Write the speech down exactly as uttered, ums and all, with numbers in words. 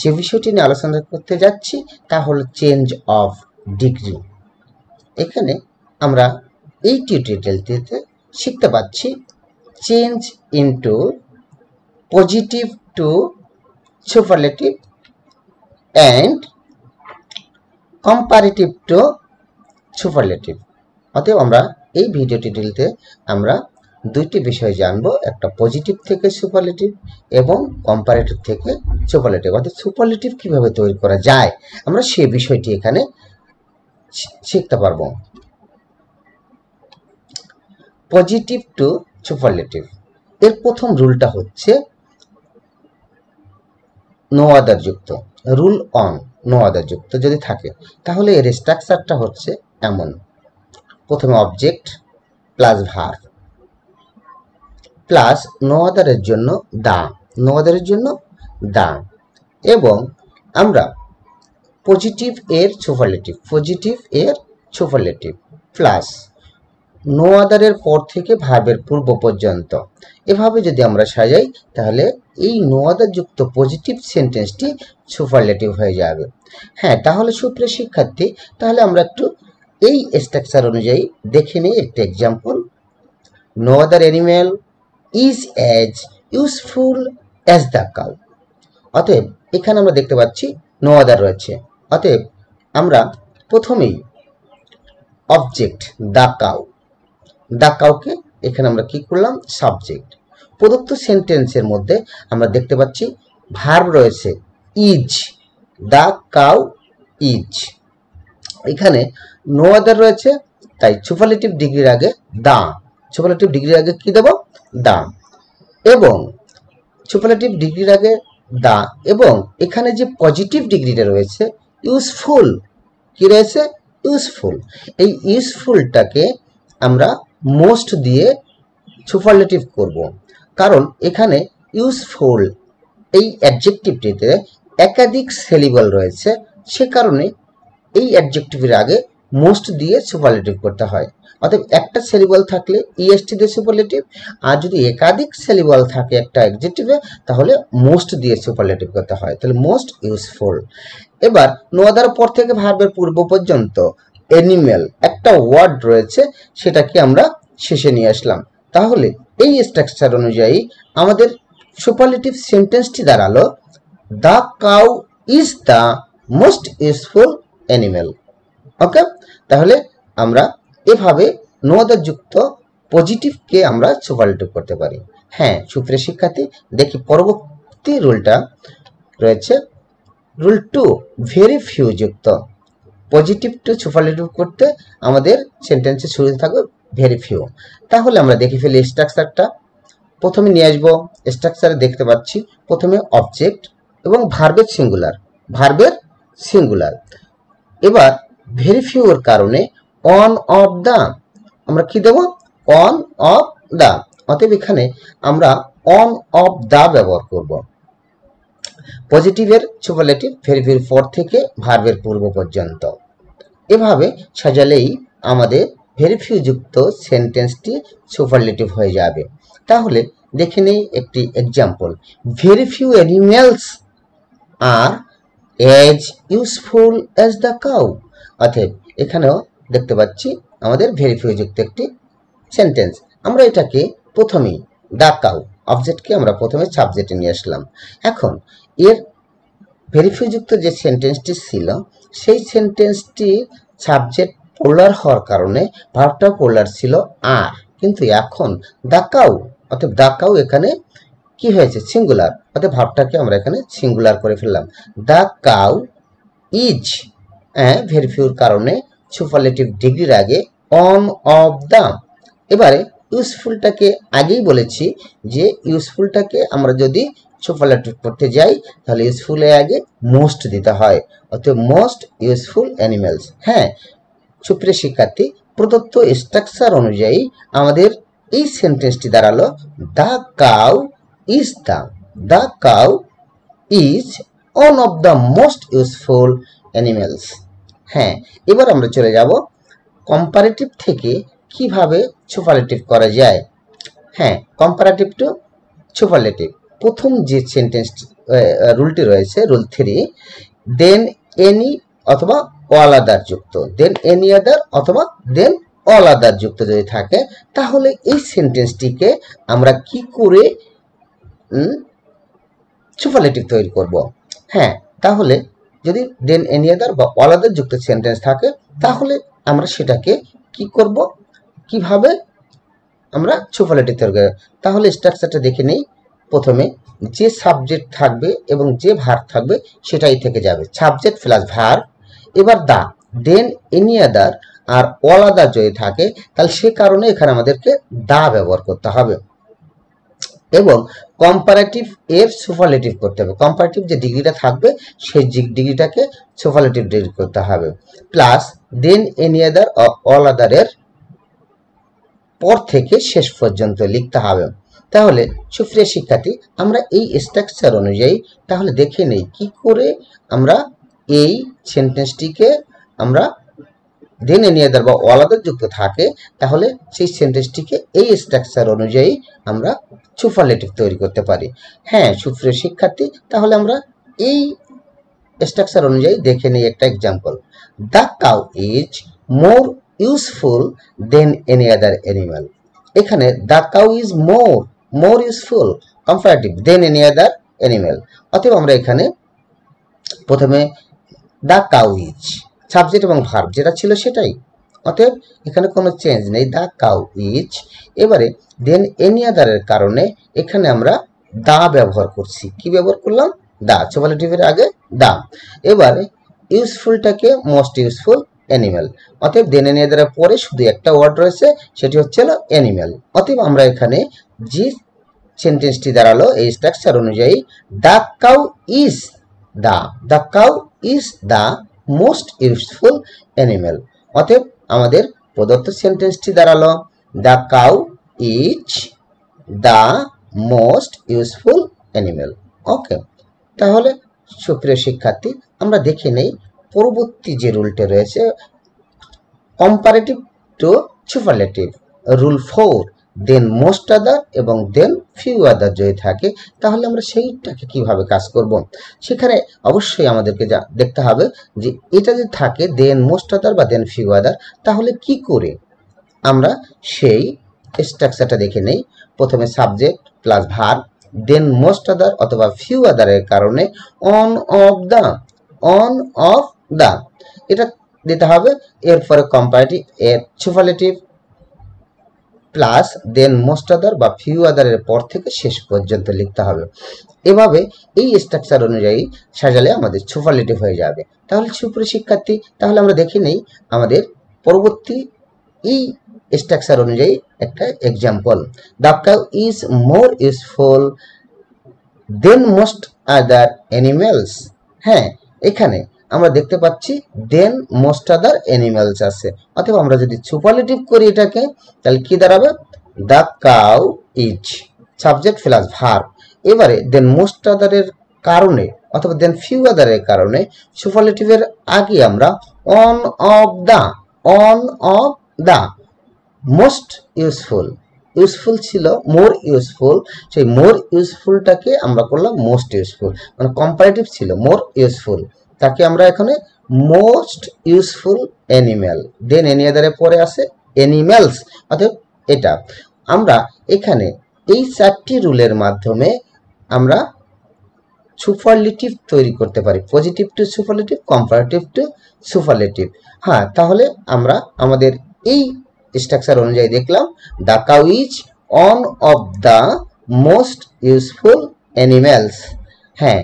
সে বিষয়টি নিয়ে আলোচনা করতে যাচ্ছি, তা হলো চেঞ্জ অফ ডিগ্রি। এখানে আমরা এই টিউটোরিয়ালটিতে শিখতে পাচ্ছি change into positive to superlative and comparative to superlative. অতএব আমরা এই ভিডিও টিউটোরিয়ালতে আমরা দুইটি বিষয় জানবো, একটা পজিটিভ থেকে সুপারলেটিভ এবং কম্পারেটিভ থেকে সুপারলেটিভ। অর্থাৎ সুপারলেটিভ কিভাবে তৈরি করা যায় আমরা সে বিষয়টি এখানে শিখতে পারবো। পজিটিভ টু সুপারলেটিভ এর প্রথম রুলটা হচ্ছে নো আদার যুক্ত, রুল অন নো আদার যুক্ত যদি থাকে, তাহলে এর স্ট্রাকচারটা হচ্ছে এমন: প্রথমে object plus verb plus no আদারের জন্য দা, নো আদারের জন্য দা। এবং আমরা পজিটিভ এর সুপারলেটিভ, পজিটিভ এর সুপারলেটিভ প্লাস নো আদারের পর থেকে ভার্বের পূর্ব পর্যন্ত, এভাবে যদি আমরা সাজাই তাহলে এই নো আদার যুক্ত পজিটিভ সেন্টেন্সটি সুপারলেটিভ হয়ে যাবে। হ্যাঁ, তাহলে সুপ্রিয় শিক্ষার্থী, তাহলে আমরা একটু এই স্ট্রাকচার অনুযায়ী দেখে নিই একটা example. No other animal is as useful as the cow. অতএব এখানে আমরা দেখতে পাচ্ছি নো আদার রয়েছে। অতএব আমরা প্রথমেই অবজেক্ট দ্য কাউ, দ্য কাউকে এখানে আমরা কি করলাম সাবজেক্ট। প্রদত্ত সেন্টেন্সের মধ্যে আমরা দেখতে পাচ্ছি ভার্ব রয়েছে ইজ, দ্য কাউ ইজ। এখানে নো আদার রয়েছে, তাই সুপারলেটিভ ডিগ্রির আগে দা, সুপারলেটিভ ডিগ্রির আগে কি দেব দা। এবং সুপারলেটিভ ডিগ্রির আগে দা, এবং এখানে যে পজিটিভ ডিগ্রিটা রয়েছে ইউজফুল, কি রয়েছে ইউজফুল। এই ইউজফুলটাকে আমরা মোস্ট দিয়ে সুপারলেটিভ করব, কারণ এখানে ইউজফুল এই অ্যাডজেক্টিভটিতে একাধিক সিলেবল রয়েছে, সে কারণে এই অ্যাডজেক্টিভের আগে মোস্ট দিয়ে সুপারলেটিভ করতে হয়। অতএব একটা সিলেবল থাকলে ইএসটি দিয়ে সুপারলেটিভ, আর যদি একাধিক সিলেবল থাকে একটা অ্যাডজেক্টিভে তাহলে মোস্ট দিয়ে সুপারলেটিভ করতে হয়, তাহলে মোস্ট ইউজফুল। এবার নো আদার পর থেকে ভার্বের পূর্ব পর্যন্ত অ্যানিম্যাল একটা ওয়ার্ড রয়েছে, সেটাকে আমরা শেষে নিয়ে আসলাম। তাহলে এই স্ট্রাকচার অনুযায়ী আমাদের সুপারলেটিভ সেন্টেন্সটি দাঁড়ালো the cow is the most useful animal. Okay, তাহলে আমরা এভাবে নো আদার যুক্ত পজিটিভকে আমরা সুপারলেটিভ করতে পারি। হ্যাঁ সুপ্রিয় শিক্ষার্থী, দেখি পরবর্তী রুলটা রয়েছে রুল টু ভেরি ফিউ যুক্ত। পজিটিভ টু সুপারলেটিভ করতে আমাদের সেন্টেন্সে শুরু থাকবে ভেরি ফিউ। তাহলে আমরা দেখে ফেলি স্ট্রাকচারটা। প্রথমে নিয়ে আসবো, স্ট্রাকচারে দেখতে পাচ্ছি প্রথমে অবজেক্ট এবং ভার্বের সিঙ্গুলার, ভার্বের সিঙ্গুলার। এবার ভেরি ফিউর কারণে অন অফ দা আমরা কি দেব অন অফ দা। অতএব এখানে আমরা অন অফ দা ব্যবহার করব। পজিটিভের সুপারলেটিভ ভেরি ফিউর পর থেকে ভার্বের পূর্ব পর্যন্ত, এভাবে সাজালেই আমাদের ভেরি ফিউ যুক্ত সেন্টেন্সটি সুপারলেটিভ হয়ে যাবে। তাহলে দেখে নেই একটি example. Very few animals are as useful as the cow. অতএব এখানেও দেখতে পাচ্ছি আমাদের ভেরি ফিউ যুক্ত একটি সেন্টেন্স। আমরা এটাকে প্রথমেই দ্য কাউ অবজেক্টকে আমরা প্রথমে সাবজেক্টে নিয়ে আসলাম। এখন এর ভেরি ফিউ যুক্ত যে সেন্টেন্সটি ছিল সেই সেন্টেন্সটি সাবজেক্ট পোলার হওয়ার কারণে ভার্বটা পোলার ছিল আর, কিন্তু এখন দ্য কাউ, অর্থাৎ দ্য কাউ এখানে কি হয়েছে সিঙ্গুলার, অর্থাৎ ভার্বটাকে আমরা এখানে সিঙ্গুলার করে ফেললাম। দ্য কাউ ইজ, হ্যাঁ ভেরি ফিউর কারণে সুপারলেটিভ ডিগ্রির আগে অন অফ দা। এবারে ইউজফুলটাকে আগেই বলেছি যে ইউজফুলটাকে আমরা যদি সুপারলেটিভ করতে যাই তাহলে ইউজফুলের আগে মোস্ট দিতে হয়, অর্থাৎ মোস্ট ইউজফুল অ্যানিম্যালস। হ্যাঁ সুপ্রিয় শিক্ষার্থী, প্রদত্ত স্ট্রাকচার অনুযায়ী আমাদের এই সেন্টেন্সটি দাঁড়ালো the cow is the, the cow is one of the most useful animals. হ্যাঁ, এবার আমরা চলে যাব কম্পারেটিভ থেকে কিভাবে সুপারলেটিভ করা যায়। হ্যাঁ কম্পারেটিভ টু সুপারলেটিভ প্রথম যে সেন্টেন্স রুলটি রয়েছে রুল থ্রি, দেন এনি অথবা অল আদার যুক্ত, দেন এনি আদার অথবা দেন অল আদার যুক্ত যদি থাকে তাহলে এই সেন্টেন্সটিকে আমরা কি করে সুপারলেটিভ তৈরি করব। হ্যাঁ, তাহলে যদি দেন এনি আদার বা অল আদার যুক্ত সেন্টেন্স থাকে তাহলে আমরা সেটাকে কি করব, কিভাবে আমরা সুপারলেটিভ তৈরি করব। তাহলে স্ট্রাকচারটা দেখে নেই। প্রথমে যে সাবজেক্ট থাকবে এবং যে ভার্ব থাকবে সেটাই থেকে যাবে, সাবজেক্ট প্লাস ভার্ব। এবার দা, দেন এনি আদার আর অল আদার যদি থাকে তাহলে সে কারণে এখানে আমাদেরকে দা ব্যবহার করতে হবে এবং কম্পারেটিভ এর সুপারলেটিভ করতে হবে। কম্পারেটিভ যে ডিগ্রিটা থাকবে সেই ডিগ্রিটাকে সুপারলেটিভ ডিগ্রি করতে হবে। Plus than any other all আদারের পর থেকে শেষ পর্যন্ত লিখতে হবে। তাহলে সুপ্রিয় শিক্ষার্থী, আমরা এই স্ট্রাকচার অনুযায়ী তাহলে দেখে নেই কি করে আমরা এই সেন্টেন্সটিকে আমরা দেন এনি আদার বা অল আদার যুক্ত থাকে তাহলে সেই সেন্টেন্সটিকে এই স্ট্রাকচার অনুযায়ী আমরা সুপারলেটিভ তৈরি করতে পারি। হ্যাঁ সুপ্রিয় শিক্ষার্থী, তাহলে আমরা এই স্ট্রাকচার অনুযায়ী দেখে নেই একটা example. The cow is more useful than any other animal. এখানে the cow is more more useful comparative than any other animal. অতএব আমরা এখানে প্রথমে দ্য কাউ ইজ সাবজেক্ট এবং ভার্ব যেটা ছিল সেটাই, অতএব এখানে কোনো চেঞ্জ নেই, দ্য কাউ ইজ। এবারে দেন এনি আদারের কারণে এখানে আমরা দা ব্যবহার করছি, কি ব্যবহার করলাম, দা, সুপারলেটিভের আগে দা। এবারে ইউজফুলটাকে মোস্ট ইউজফুল অ্যানিম্যাল, অতএব দেন এনি আদারের পরে শুধু একটা ওয়ার্ড রয়েছে সেটি হচ্ছে অ্যানিম্যাল। অতএব আমরা এখানে যে সেন্টেন্সটি দাঁড়ালো এই স্ট্রাকচার অনুযায়ী the cow is the, the cow is the most useful animal. অতএব আমাদের প্রদত্ত সেন্টেন্সটি দাঁড়ালো the cow is the most useful animal. Okay, তাহলে সুপ্রিয় শিক্ষার্থী, আমরা দেখে নেই পরবর্তী যে রুলটা রয়েছে comparative to superlative, rule four, than most other এবং দেন ফিউ আদার যদি থাকে তাহলে আমরা সেইটাকে কিভাবে কাজ করব। সেখানে অবশ্যই আমাদেরকে যা দেখতে হবে যে এটা যদি থাকে দেন মোস্ট আদার বা দেন ফিউ আদার তাহলে কি করে আমরা সেই স্ট্রাকচারটা দেখে নেই। প্রথমে সাবজেক্ট প্লাস ভার্ব, দেন মোস্ট আদার অথবা ফিউ আদারের কারণে one of the one of the এটা দিতে হবে। এরপরে কম্পারেটিভ এর superlative plus then most other বা ফিউ আদারের পর থেকে শেষ পর্যন্ত লিখতে হবে। এভাবে এই স্ট্রাকচার অনুযায়ী সাজালে আমাদের সুপারলেটিভ হয়ে যাবে। তাহলে সুপ্রিয় শিক্ষার্থী, তাহলে আমরা দেখে নেই আমাদের পরবর্তী এই স্ট্রাকচার অনুযায়ী একটা example. The cow is more useful than most other animals. হ্যাঁ, এখানে আমরা দেখতে পাচ্ছি দেন মোস্ট আদার অ্যানিম্যালস আছে, অথবা আমরা যদি সুপারলেটিভ করি এটাকে তাহলে কি দাঁড়াবে, the cow is subject plus verb. এবারে দেন মোস্ট আদারের কারণে অথবা দেন ফিউ আদারের কারণে সুপারলেটিভের আগে আমরা one of the one of the most useful, useful ছিল মোর ইউজফুল, সেই মোর ইউজফুলটাকে আমরা করলাম মোস্ট ইউজফুল, মানে কম্পারেটিভ ছিল মোর ইউজফুল তাকে আমরা এখানে most useful animal, than any আদারের পরে আছে অ্যানিম্যালস। অর্থাৎ এটা আমরা এখানে এই চারটি রুলের মাধ্যমে আমরা সুপারলেটিভ তৈরি করতে পারি, positive to superlative, comparative to superlative. হ্যাঁ, তাহলে আমরা আমাদের এই স্ট্রাকচার অনুযায়ী দেখলাম the cow is one of the most useful animals. হ্যাঁ,